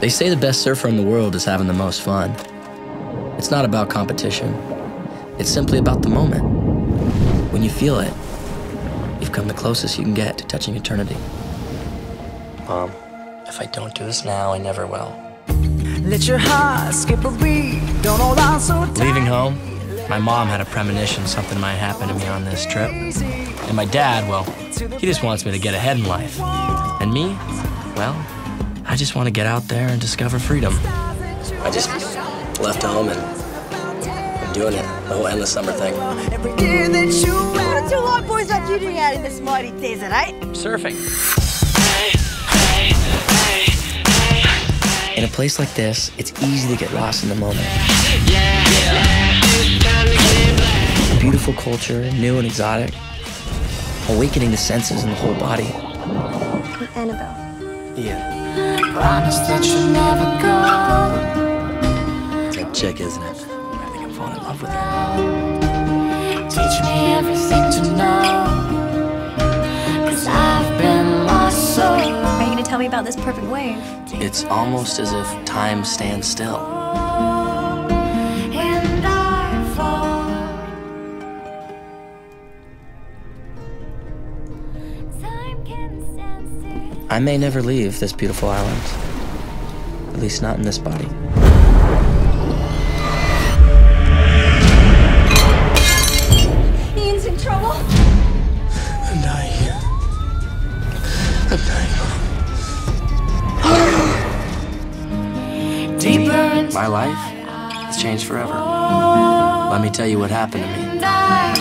They say the best surfer in the world is having the most fun. It's not about competition. It's simply about the moment. When you feel it, you've come the closest you can get to touching eternity. Mom, if I don't do this now, I never will. Let your heart skip a beat. Don't hold on so tight. Leaving home, my mom had a premonition something might happen to me on this trip. And my dad, well, he just wants me to get ahead in life. And me, well, I just want to get out there and discover freedom. I just left home and I'm doing it, the whole endless summer thing. What do hot boys like you doing out in this mighty desert, eh? Surfing. In a place like this, it's easy to get lost in the moment. Beautiful culture, new and exotic. Awakening the senses in the whole body. Annabel. Yeah. Promise that you'll never go. It's that chick, isn't it? I think I'm falling in love with her. Teach me everything to know, 'cause I've been lost so long. Are you gonna tell me about this perfect wave? It's almost as if time stands still. I may never leave this beautiful island, at least not in this body. Ian's in trouble. I'm dying. I'm dying. Deeper. My life has changed forever. Let me tell you what happened to me.